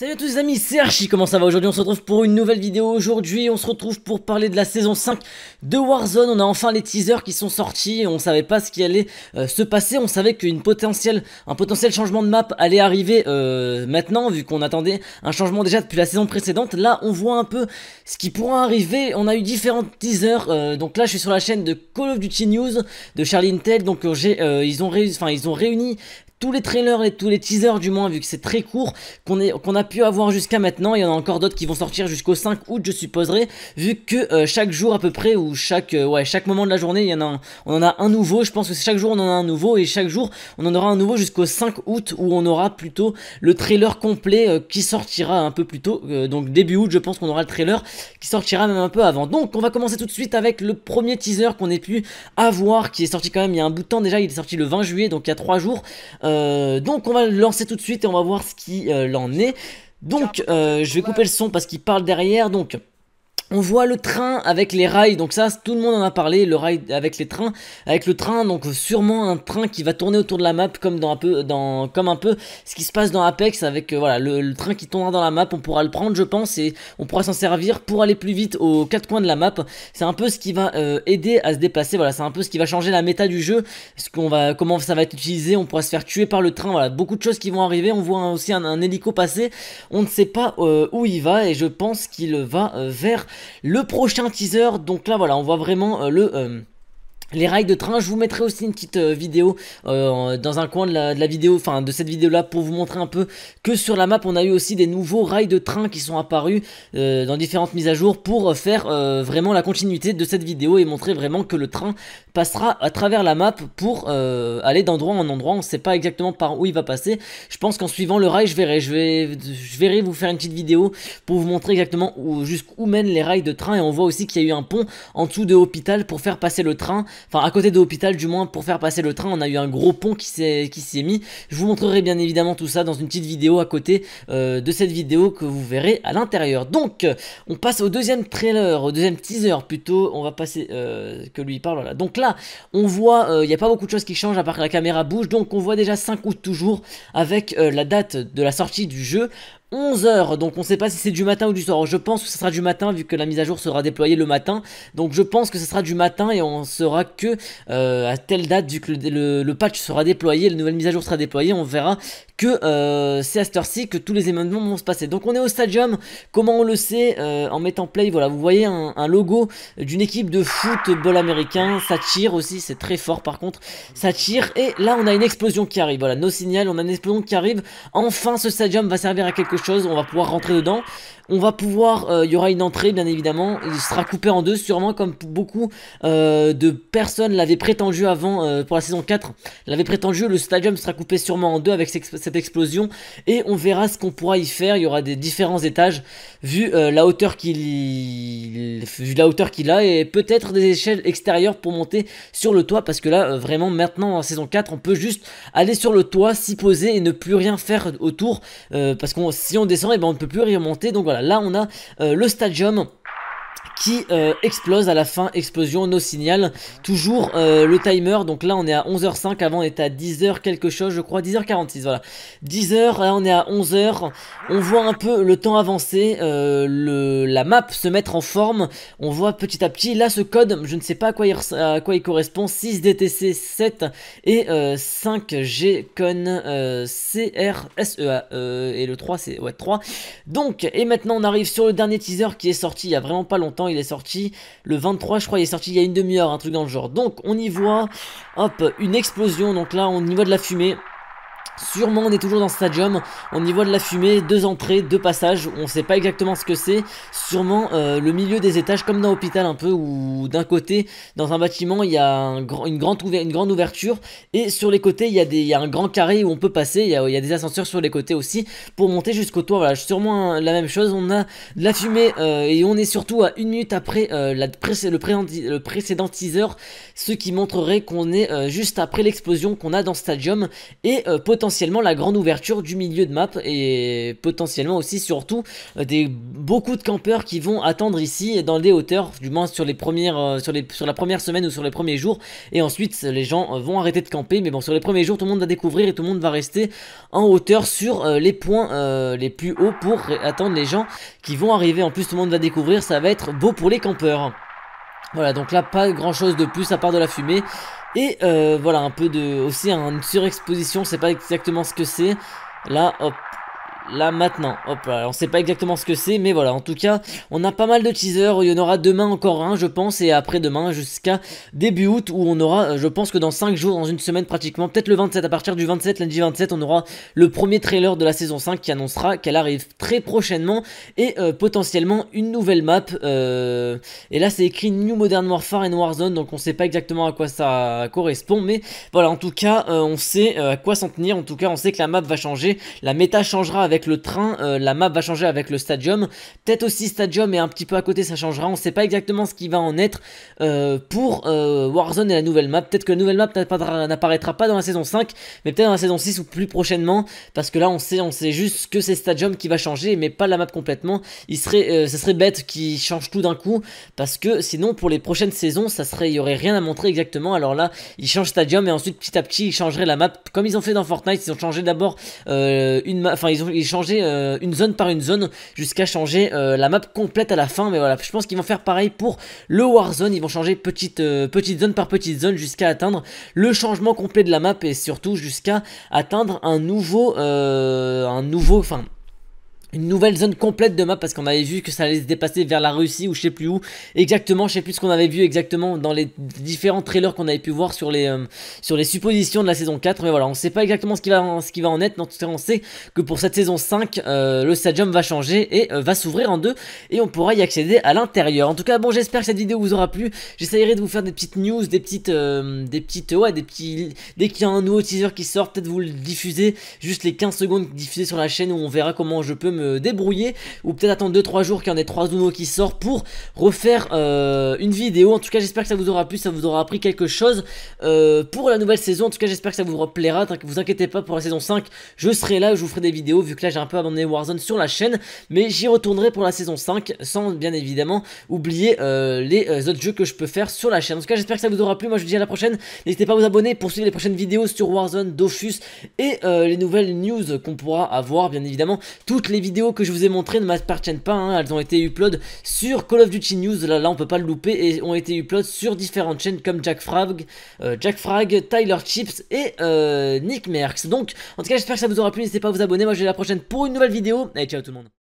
Salut à tous les amis, c'est Archie, comment ça va? Aujourd'hui on se retrouve pour une nouvelle vidéo. Aujourd'hui on se retrouve pour parler de la saison 5 de Warzone. On a enfin les teasers qui sont sortis, on savait pas ce qui allait se passer. On savait qu'un potentiel changement de map allait arriver maintenant, vu qu'on attendait un changement déjà depuis la saison précédente. Là on voit un peu ce qui pourra arriver, on a eu différents teasers. Donc là je suis sur la chaîne de Call of Duty News, de Charlie Intel. Donc ils ont réuni tous les trailers et tous les teasers, du moins, vu que c'est très court, qu'on a pu avoir jusqu'à maintenant. Il y en a encore d'autres qui vont sortir jusqu'au 5 août, je supposerai, vu que chaque jour à peu près, ou chaque moment de la journée, on en a un nouveau. Je pense que chaque jour on en a un nouveau, et chaque jour on en aura un nouveau jusqu'au 5 août, où on aura plutôt le trailer complet qui sortira un peu plus tôt. Donc début août, je pense qu'on aura le trailer qui sortira même un peu avant. Donc on va commencer tout de suite avec le premier teaser qu'on ait pu avoir, qui est sorti quand même il y a un bout de temps déjà. Il est sorti le 20 juillet, donc il y a 3 jours. Donc on va le lancer tout de suite et on va voir ce qui en est. Donc je vais couper le son parce qu'il parle derrière. Donc on voit le train avec les rails, donc ça tout le monde en a parlé, le rail avec les trains, avec le train, donc sûrement un train qui va tourner autour de la map, comme un peu ce qui se passe dans Apex, avec voilà le train qui tournera dans la map. On pourra le prendre je pense, et on pourra s'en servir pour aller plus vite aux quatre coins de la map. C'est un peu ce qui va aider à se déplacer, voilà, c'est un peu ce qui va changer la méta du jeu, comment ça va être utilisé. On pourra se faire tuer par le train, voilà, beaucoup de choses qui vont arriver. On voit aussi un hélico passer, on ne sait pas où il va, et je pense qu'il va vers le prochain teaser. Donc là voilà, on voit vraiment les rails de train. Je vous mettrai aussi une petite vidéo dans un coin de la vidéo, enfin de cette vidéo là, pour vous montrer un peu que sur la map on a eu aussi des nouveaux rails de train qui sont apparus dans différentes mises à jour, pour faire vraiment la continuité de cette vidéo et montrer vraiment que le train passera à travers la map pour aller d'endroit en endroit. On ne sait pas exactement par où il va passer. Je pense qu'en suivant le rail, je verrai vous faire une petite vidéo pour vous montrer exactement jusqu'où mènent les rails de train. Et on voit aussi qu'il y a eu un pont en dessous de l'hôpital pour faire passer le train. Enfin, à côté de l'hôpital du moins, pour faire passer le train. On a eu un gros pont qui s'y est mis. Je vous montrerai bien évidemment tout ça dans une petite vidéo à côté de cette vidéo que vous verrez à l'intérieur. Donc on passe au deuxième trailer, au deuxième teaser plutôt. On va passer que lui parle, voilà. Donc là on voit, il n'y a pas beaucoup de choses qui changent à part que la caméra bouge. Donc on voit déjà 5 août toujours, avec la date de la sortie du jeu, 11h, donc on ne sait pas si c'est du matin ou du soir. Je pense que ce sera du matin, vu que la mise à jour sera déployée le matin. Donc je pense que ce sera du matin, et on saura que à telle date, vu que le patch sera déployé, la nouvelle mise à jour sera déployée, on verra que c'est à cette heure-ci que tous les événements vont se passer. Donc on est au stadium. Comment on le sait? En mettant play, voilà, vous voyez un logo d'une équipe de football américain. Ça tire aussi, c'est très fort par contre, ça tire. Et là on a une explosion qui arrive, voilà, nos signals, on a une explosion qui arrive. Enfin ce stadium va servir à quelque chose. On va pouvoir rentrer dedans, on va pouvoir, il y aura une entrée bien évidemment, il sera coupé en deux sûrement, comme beaucoup de personnes l'avaient prétendu avant, pour la saison 4 l'avaient prétendu. Le stadium sera coupé sûrement en deux avec cette explosion, et on verra ce qu'on pourra y faire. Il y aura des différents étages vu la hauteur qu'il a, et peut-être des échelles extérieures pour monter sur le toit, parce que là vraiment maintenant en saison 4 on peut juste aller sur le toit, s'y poser et ne plus rien faire autour, parce qu'on si on descend, et ben on ne peut plus rien monter. Donc voilà, là on a le stadium qui explose à la fin. Explosion, nos signal, toujours le timer. Donc là on est à 11h05, avant on était à 10h quelque chose je crois, 10h46, voilà, 10h, là on est à 11h. On voit un peu le temps avancer, la map se mettre en forme. On voit petit à petit, là ce code, je ne sais pas à quoi il correspond, 6DTC7 et 5GCON CRSEA, et le 3 c'est ouais, 3. Donc, et maintenant on arrive sur le dernier teaser qui est sorti il y a vraiment pas longtemps. Il est sorti le 23 je crois, il est sorti il y a une demi-heure, un truc dans le genre. Donc on y voit, hop, une explosion. Donc là on y voit de la fumée, sûrement on est toujours dans ce stadium. On y voit de la fumée, deux entrées, deux passages, on sait pas exactement ce que c'est. Sûrement le milieu des étages, comme dans l'hôpital un peu, où d'un côté dans un bâtiment il y a une grande ouverture, et sur les côtés il y a un grand carré où on peut passer. Il y a des ascenseurs sur les côtés aussi pour monter jusqu'au toit, voilà, sûrement la même chose. On a de la fumée, et on est surtout à une minute après le précédent teaser, ce qui montrerait qu'on est juste après l'explosion qu'on a dans ce stadium, et potentiellement potentiellement la grande ouverture du milieu de map et potentiellement aussi surtout beaucoup de campeurs qui vont attendre ici dans les hauteurs, du moins sur les premières, sur la première semaine ou sur les premiers jours, et ensuite les gens vont arrêter de camper. Mais bon, sur les premiers jours, tout le monde va découvrir et tout le monde va rester en hauteur sur les points les plus hauts pour attendre les gens qui vont arriver. En plus, tout le monde va découvrir, ça va être beau pour les campeurs. Voilà, donc là pas grand chose de plus à part de la fumée et voilà un peu de aussi une surexposition, c'est pas exactement ce que c'est. Là hop, là maintenant, hop là, on sait pas exactement ce que c'est, mais voilà, en tout cas on a pas mal de teasers, il y en aura demain encore un je pense, et après demain jusqu'à début août où on aura, je pense que dans 5 jours, dans une semaine pratiquement, peut-être le 27, à partir du 27, lundi 27, on aura le premier trailer de la saison 5 qui annoncera qu'elle arrive très prochainement et potentiellement une nouvelle map, et là c'est écrit New Modern Warfare and Warzone, donc on sait pas exactement à quoi ça correspond, mais voilà, en tout cas on sait à quoi s'en tenir, en tout cas on sait que la map va changer, la méta changera avec le train, la map va changer avec le stadium, peut-être aussi stadium et un petit peu à côté ça changera, on sait pas exactement ce qui va en être pour Warzone et la nouvelle map. Peut-être que la nouvelle map n'apparaîtra pas dans la saison 5, mais peut-être dans la saison 6 ou plus prochainement, parce que là on sait juste que c'est stadium qui va changer mais pas la map complètement. Ça serait bête qu'ils changent tout d'un coup, parce que sinon pour les prochaines saisons il y aurait rien à montrer exactement. Alors là ils changent stadium et ensuite petit à petit ils changeraient la map, comme ils ont fait dans Fortnite, ils ont changé d'abord changer une zone par une zone jusqu'à changer la map complète à la fin. Mais voilà, je pense qu'ils vont faire pareil pour le Warzone, ils vont changer petite zone par petite zone jusqu'à atteindre le changement complet de la map et surtout jusqu'à atteindre une nouvelle zone complète de map, parce qu'on avait vu que ça allait se dépasser vers la Russie ou je sais plus où exactement, je sais plus ce qu'on avait vu exactement dans les différents trailers qu'on avait pu voir sur les suppositions de la saison 4, mais voilà, on sait pas exactement ce qui va en être, mais en tout cas on sait que pour cette saison 5 le stadium va changer et va s'ouvrir en deux et on pourra y accéder à l'intérieur. En tout cas bon, j'espère que cette vidéo vous aura plu, j'essayerai de vous faire des petites news, dès qu'il y a un nouveau teaser qui sort, peut-être vous le diffuser, juste les 15 secondes diffusées sur la chaîne où on verra comment je peux me débrouiller, ou peut-être attendre 2-3 jours qu'il y en ait 3 nouveaux qui sortent pour refaire une vidéo. En tout cas j'espère que ça vous aura plu, ça vous aura appris quelque chose pour la nouvelle saison. En tout cas j'espère que ça vous plaira, vous inquiétez pas, pour la saison 5 je serai là, je vous ferai des vidéos, vu que là j'ai un peu abandonné Warzone sur la chaîne, mais j'y retournerai pour la saison 5 sans bien évidemment oublier les autres jeux que je peux faire sur la chaîne. En tout cas j'espère que ça vous aura plu, moi je vous dis à la prochaine, n'hésitez pas à vous abonner pour suivre les prochaines vidéos sur Warzone, Dofus et les nouvelles news qu'on pourra avoir bien évidemment. Toutes les vidéos que je vous ai montrées ne m'appartiennent pas, hein. Elles ont été upload sur Call of Duty News, là on peut pas le louper, et ont été upload sur différentes chaînes comme Jackfrag, Tyler Chips et Nick Merckx. Donc en tout cas j'espère que ça vous aura plu, n'hésitez pas à vous abonner, moi je vais à la prochaine pour une nouvelle vidéo, et ciao tout le monde.